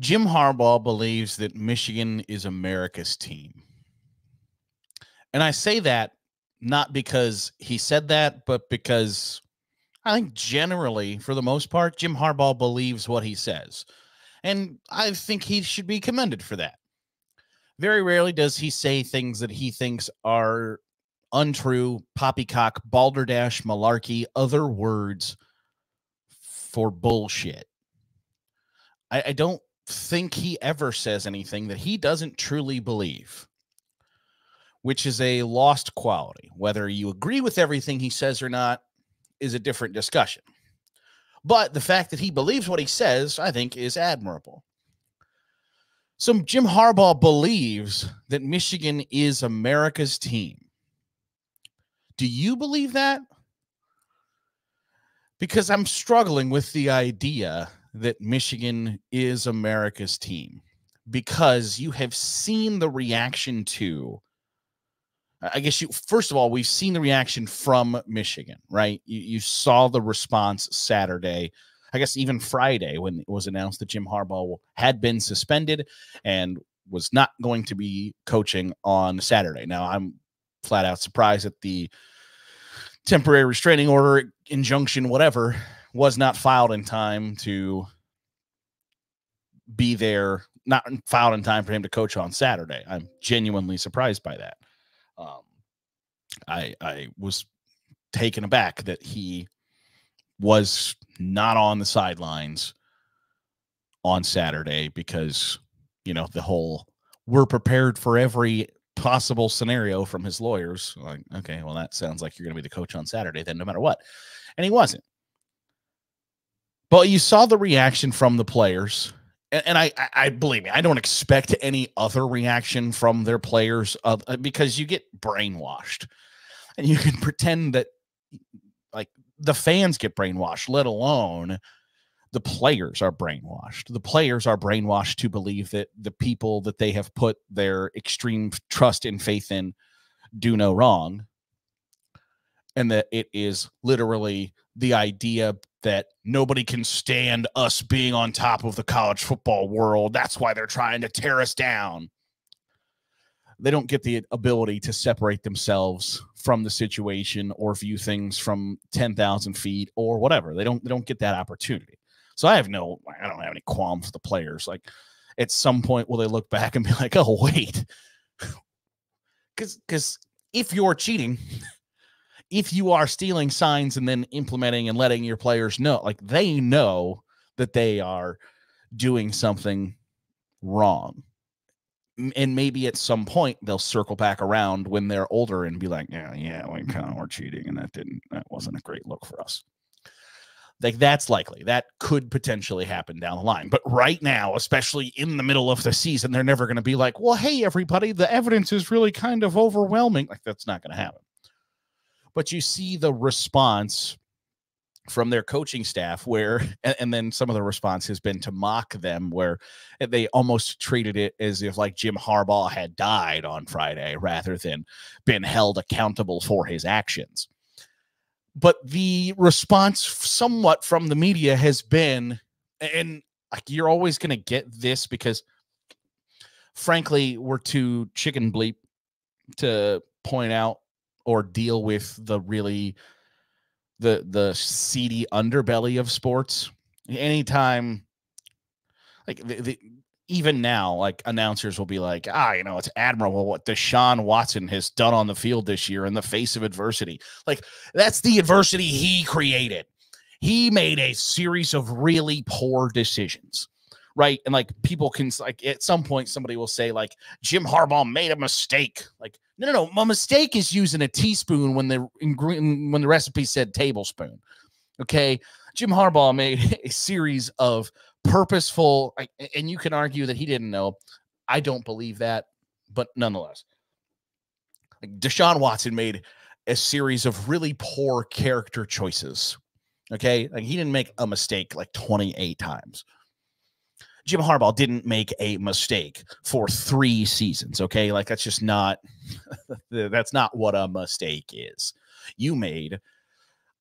Jim Harbaugh believes that Michigan is America's team. And I say that not because he said that, but because I think generally, for the most part, Jim Harbaugh believes what he says. And I think he should be commended for that. Very rarely does he say things that he thinks are untrue, poppycock, balderdash, malarkey, other words for bullshit. I don't think he ever says anything that he doesn't truly believe, which is a lost quality. Whether you agree with everything he says or not is a different discussion. But the fact that he believes what he says, I think, is admirable. So Jim Harbaugh believes that Michigan is America's team. Do you believe that? Because I'm struggling with the idea that Michigan is America's team, because you have seen the reaction to, I guess you, first of all, we've seen the reaction from Michigan, right? You saw the response Saturday, I guess even Friday, when it was announced that Jim Harbaugh had been suspended and was not going to be coaching on Saturday. Now, I'm flat out surprised that the temporary restraining order, injunction, whatever, was not filed in time to be there, not filed in time for him to coach on Saturday. I'm genuinely surprised by that. I was taken aback that he was not on the sidelines on Saturday because, you know, the whole "we're prepared for every possible scenario" from his lawyers. Like, okay, well, that sounds like you're going to be the coach on Saturday then, no matter what. And he wasn't. But you saw the reaction from the players. And I believe me, I don't expect any other reaction from their players because you get brainwashed, and you can pretend that like the fans get brainwashed, let alone the players are brainwashed. The players are brainwashed to believe that the people that they have put their extreme trust and faith in do no wrong, and that it is literally the idea that nobody can stand us being on top of the college football world. That's why they're trying to tear us down. They don't get the ability to separate themselves from the situation or view things from 10,000 feet or whatever. They don't get that opportunity. So I don't have any qualms with the players. Like, at some point, will they look back and be like, oh, wait, because if you're cheating, if you are stealing signs and then implementing and letting your players know, like, they know that they are doing something wrong. And maybe at some point they'll circle back around when they're older and be like, yeah, we kind of were cheating, and that wasn't a great look for us. Like, that's likely. That could potentially happen down the line. But right now, especially in the middle of the season, they're never going to be like, well, hey, everybody, the evidence is really kind of overwhelming. Like, that's not going to happen. But you see the response from their coaching staff where, and then some of the response has been to mock them, where they almost treated it as if like Jim Harbaugh had died on Friday rather than been held accountable for his actions. But the response somewhat from the media has been, and like, you're always going to get this because frankly, we're too chicken bleep to point out or deal with the really the seedy underbelly of sports. Anytime, like even now, like, announcers will be like, you know, it's admirable what Deshaun Watson has done on the field this year in the face of adversity. Like, that's the adversity he created. He made a series of really poor decisions. Right. And like, people can, like, at some point somebody will say like, Jim Harbaugh made a mistake. Like, no. My mistake is using a teaspoon when the recipe said tablespoon. Okay. Jim Harbaugh made a series of purposeful, and you can argue that he didn't know. I don't believe that, but nonetheless, like, Deshaun Watson made a series of really poor character choices. Okay. Like, he didn't make a mistake like 28 times. Jim Harbaugh didn't make a mistake for 3 seasons, okay? Like, that's just not – that's not what a mistake is. You made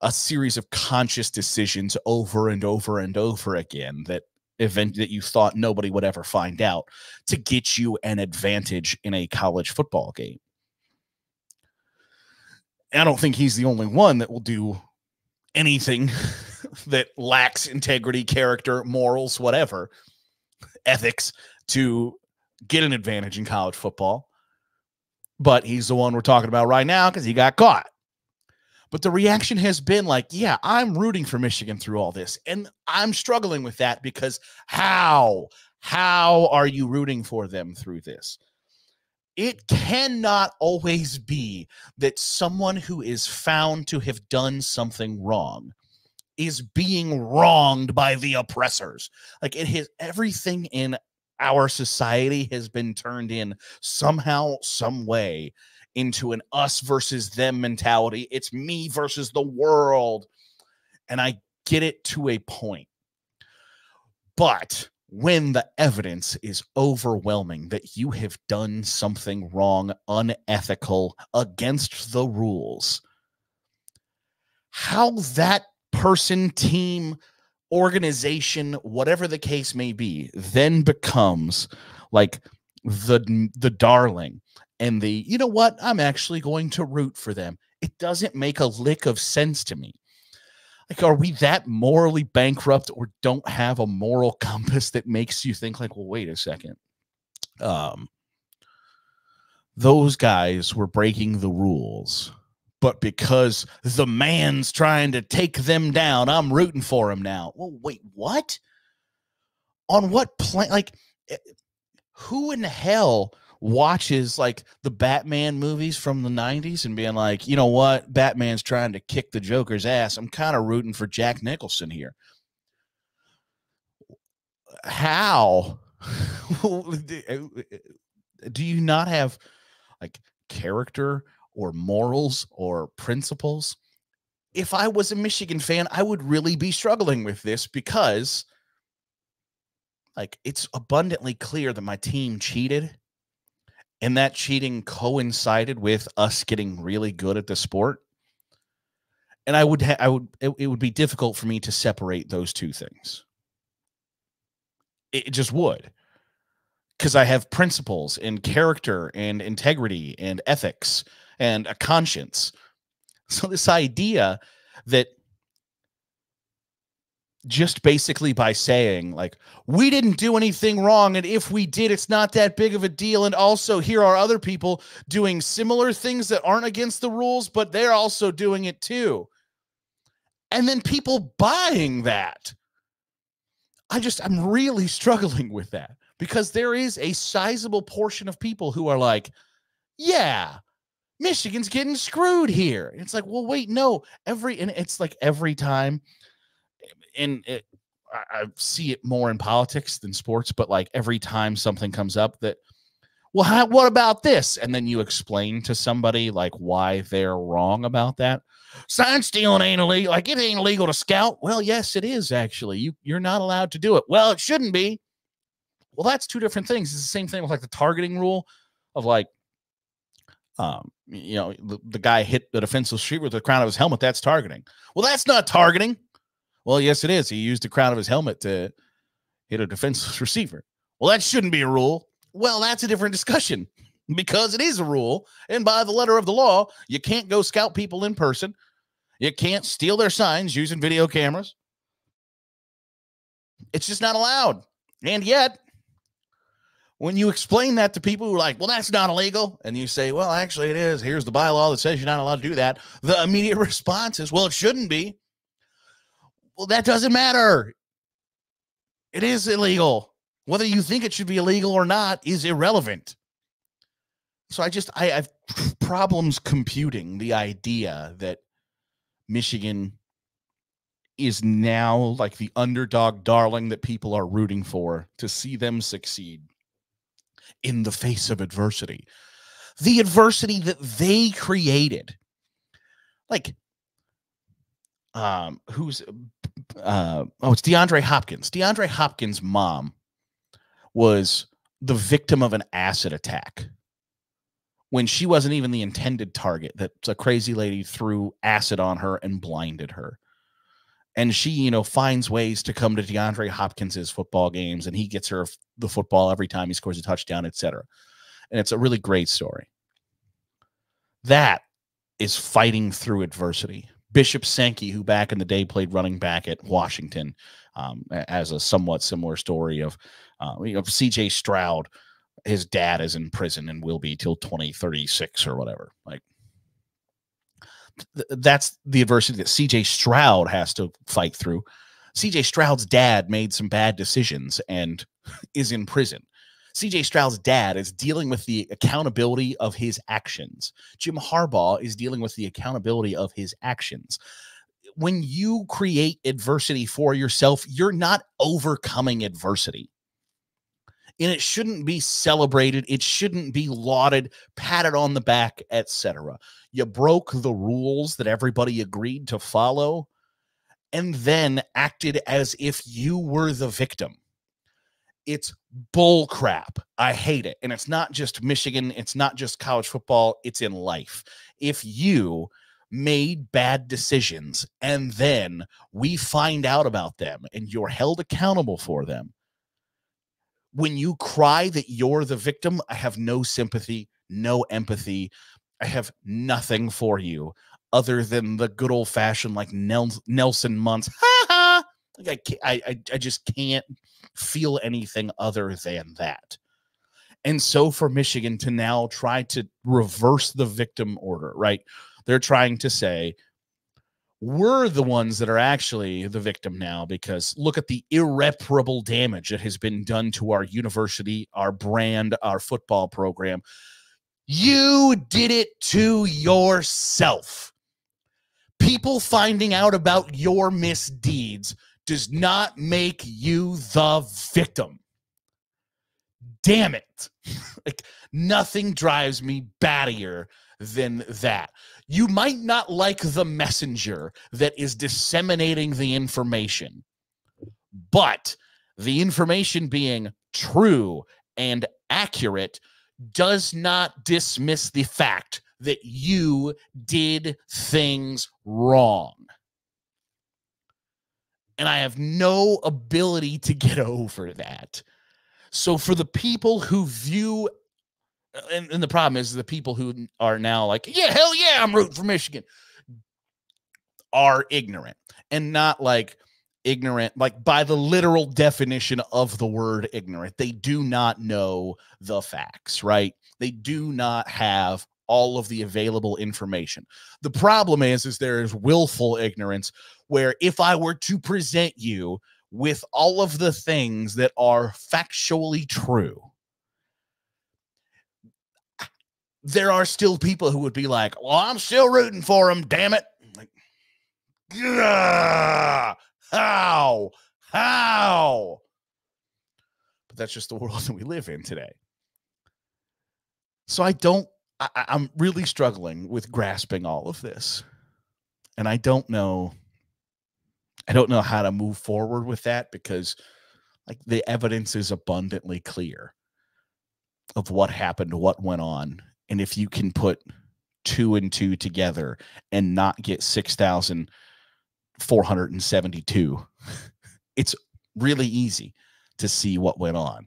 a series of conscious decisions over and over and over again that event that you thought nobody would ever find out to get you an advantage in a college football game. I don't think he's the only one that will do anything that lacks integrity, character, morals, whatever, ethics, to get an advantage in college football. But he's the one we're talking about right now because he got caught. But the reaction has been like, yeah, I'm rooting for Michigan through all this. And I'm struggling with that because how are you rooting for them through this? It cannot always be that someone who is found to have done something wrong is being wronged by the oppressors. Like, it has everything in our society has been turned in somehow, some way, into an us versus them mentality. It's me versus the world. And I get it to a point. But when the evidence is overwhelming that you have done something wrong, unethical, against the rules, how that person, team, organization, whatever the case may be, then becomes like the darling. And the, you know what, I'm actually going to root for them. It doesn't make a lick of sense to me. Like, are we that morally bankrupt or don't have a moral compass that makes you think like, well, wait a second. Those guys were breaking the rules, but because the man's trying to take them down, I'm rooting for him now. Well, wait, what? On what planet? Like, who in the hell watches like the Batman movies from the 90s and being like, you know what, Batman's trying to kick the Joker's ass, I'm kind of rooting for Jack Nicholson here? How do you not have like character or morals or principles? If I was a Michigan fan, I would really be struggling with this because like it's abundantly clear that my team cheated. And that cheating coincided with us getting really good at the sport. And it would be difficult for me to separate those two things. It just would. Because I have principles and character and integrity and ethics and a conscience. So this idea that just basically by saying like, we didn't do anything wrong, and if we did, it's not that big of a deal, and also here are other people doing similar things that aren't against the rules, but they're also doing it too. And then people buying that. I'm really struggling with that because there is a sizable portion of people who are like, yeah, Michigan's getting screwed here. And it's like, well, wait, no, every time. And I see it more in politics than sports, but like every time something comes up that, well, what about this? And then you explain to somebody like why they're wrong about that. Sign stealing ain't illegal. Like, it ain't illegal to scout. Well, yes, it is actually. You're not allowed to do it. Well, it shouldn't be. Well, that's two different things. It's the same thing with like the targeting rule of like, you know, the guy hit the defenseless receiver with the crown of his helmet. That's targeting. Well, that's not targeting. Well, yes, it is. He used the crown of his helmet to hit a defenseless receiver. Well, that shouldn't be a rule. Well, that's a different discussion because it is a rule. And by the letter of the law, you can't go scout people in person. You can't steal their signs using video cameras. It's just not allowed. And yet, when you explain that to people who are like, well, that's not illegal, and you say, well, actually it is. Here's the bylaw that says you're not allowed to do that. The immediate response is, well, it shouldn't be. Well, that doesn't matter. It is illegal. Whether you think it should be illegal or not is irrelevant. So I have problems computing the idea that Michigan is now like the underdog darling that people are rooting for to see them succeed in the face of adversity. The adversity that they created. Like, it's DeAndre Hopkins. DeAndre Hopkins' mom was the victim of an acid attack when she wasn't even the intended target, that a crazy lady threw acid on her and blinded her. And she, you know, finds ways to come to DeAndre Hopkins's football games, and he gets her the football every time he scores a touchdown, etc. And it's a really great story. That is fighting through adversity. Bishop Senke, who back in the day played running back at Washington, has a somewhat similar story of CJ Stroud. His dad is in prison and will be till 2036 or whatever. Like, that's the adversity that CJ Stroud has to fight through. CJ Stroud's dad made some bad decisions and is in prison. CJ Stroud's dad is dealing with the accountability of his actions. Jim Harbaugh is dealing with the accountability of his actions. When you create adversity for yourself, you're not overcoming adversity. And it shouldn't be celebrated. It shouldn't be lauded, patted on the back, etc. You broke the rules that everybody agreed to follow and then acted as if you were the victim. It's bull crap. I hate it. And it's not just Michigan. It's not just college football. It's in life. If you made bad decisions and then we find out about them and you're held accountable for them, when you cry that you're the victim, I have no sympathy, no empathy. I have nothing for you other than the good old fashioned, like Nelson Muntz. I just can't feel anything other than that. And so for Michigan to now try to reverse the victim order, right? They're trying to say, we're the ones that are actually the victim now, because look at the irreparable damage that has been done to our university, our brand, our football program. You did it to yourself. People finding out about your misdeeds does not make you the victim. Damn it. Like, nothing drives me battier than that. You might not like the messenger that is disseminating the information, but the information being true and accurate does not dismiss the fact that you did things wrong. And I have no ability to get over that. So for the people who view And the problem is the people who are now like, yeah, hell yeah, I'm rooting for Michigan, are ignorant. And not like ignorant, like by the literal definition of the word ignorant. They do not know the facts, right? They do not have all of the available information. The problem is there is willful ignorance, where if I were to present you with all of the things that are factually true, there are still people who would be like, well, I'm still rooting for him, damn it. I'm like, yeah, how? But that's just the world that we live in today. So I'm really struggling with grasping all of this. And I don't know how to move forward with that, because like the evidence is abundantly clear of what happened, what went on. And if you can put 2 and 2 together and not get 6,472, it's really easy to see what went on.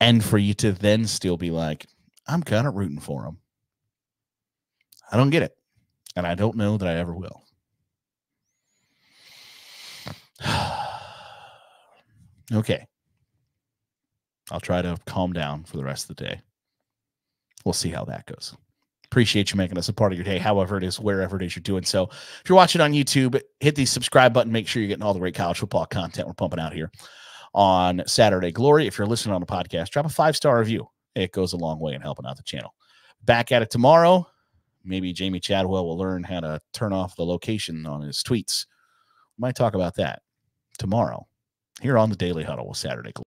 And for you to then still be like, I'm kind of rooting for him. I don't get it. And I don't know that I ever will. Okay. I'll try to calm down for the rest of the day. We'll see how that goes. Appreciate you making us a part of your day, however it is, wherever it is you're doing so. If you're watching on YouTube, hit the subscribe button. Make sure you're getting all the great college football content we're pumping out here on Saturday Glory. If you're listening on a podcast, drop a 5-star review. It goes a long way in helping out the channel. Back at it tomorrow. Maybe Jamie Chadwell will learn how to turn off the location on his tweets. We might talk about that tomorrow here on the Daily Huddle with Saturday Glory.